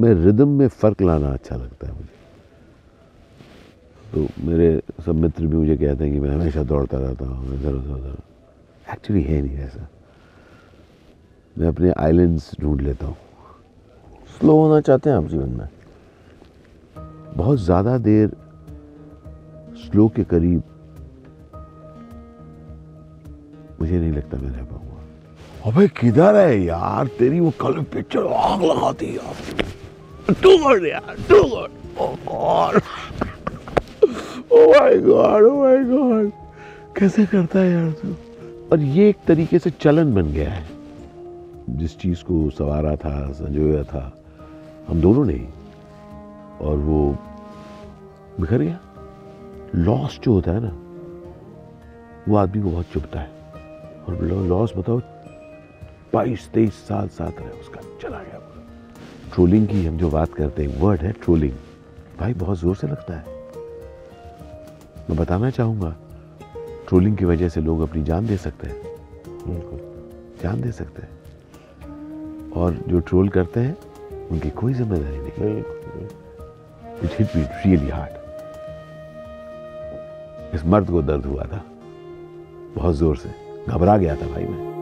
मैं रिदम में फ़र्क लाना अच्छा लगता है मुझे। तो मेरे सब मित्र भी मुझे कहते हैं कि मैं हमेशा दौड़ता रहता हूँ इधर उधर उधर। एक्चुअली है नहीं ऐसा, मैं अपने आइलैंड्स ढूंढ लेता हूँ। स्लो होना चाहते हैं आप जीवन में? बहुत ज़्यादा देर स्लो के करीब मुझे नहीं लगता मैं रह पाऊंगा। अबे किधर है यार तेरी वो कल पिक्चर, आग लगाती है। टू गुड यार, too good. Oh God, oh my God, oh my God, कैसे करता है यार तू। और ये एक तरीके से चलन बन गया है। जिस चीज़ को सवारा था, संजोया था हम दोनों ने, और वो बिखर गया। लॉस जो होता है ना, वो आदमी को बहुत चुभता है। और लॉस बताओ 22-23 साल साथ रहे उसका, चला गया। ट्रोलिंग की हम जो बात करते हैं, वर्ड है ट्रोलिंग। भाई बहुत ज़ोर से लगता है। मैं बताना चाहूँगा ट्रोलिंग की वजह से लोग अपनी जान दे सकते हैं, जान दे सकते हैं। और जो ट्रोल करते हैं उनकी कोई जिम्मेदारी नहीं। It hit me really hard. इस मर्द को दर्द हुआ था बहुत जोर से, घबरा गया था भाई मैं।